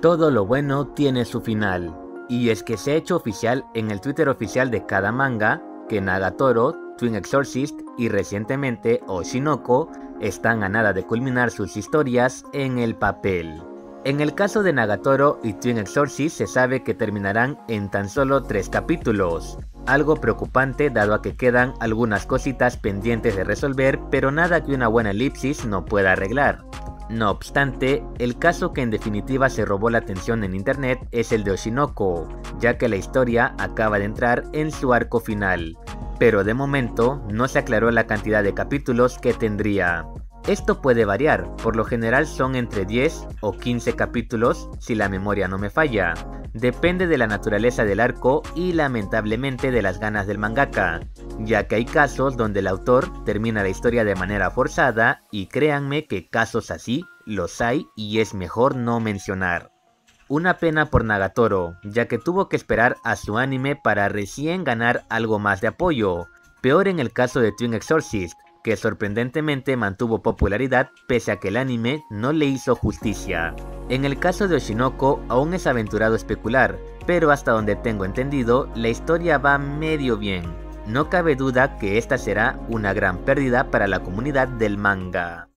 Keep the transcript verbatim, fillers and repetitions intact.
Todo lo bueno tiene su final, y es que se ha hecho oficial en el Twitter oficial de cada manga que Nagatoro, Twin Exorcist y recientemente Oshi no Ko están a nada de culminar sus historias en el papel. En el caso de Nagatoro y Twin Exorcist se sabe que terminarán en tan solo tres capítulos, algo preocupante dado a que quedan algunas cositas pendientes de resolver, pero nada que una buena elipsis no pueda arreglar. No obstante, el caso que en definitiva se robó la atención en internet es el de Oshi no Ko, ya que la historia acaba de entrar en su arco final, pero de momento no se aclaró la cantidad de capítulos que tendría. Esto puede variar, por lo general son entre diez o quince capítulos si la memoria no me falla. Depende de la naturaleza del arco y lamentablemente de las ganas del mangaka, ya que hay casos donde el autor termina la historia de manera forzada y créanme que casos así los hay y es mejor no mencionar. Una pena por Nagatoro, ya que tuvo que esperar a su anime para recién ganar algo más de apoyo. Peor en el caso de Twin Exorcist, que sorprendentemente mantuvo popularidad pese a que el anime no le hizo justicia. En el caso de Oshi no Ko aún es aventurado especular, pero hasta donde tengo entendido la historia va medio bien. No cabe duda que esta será una gran pérdida para la comunidad del manga.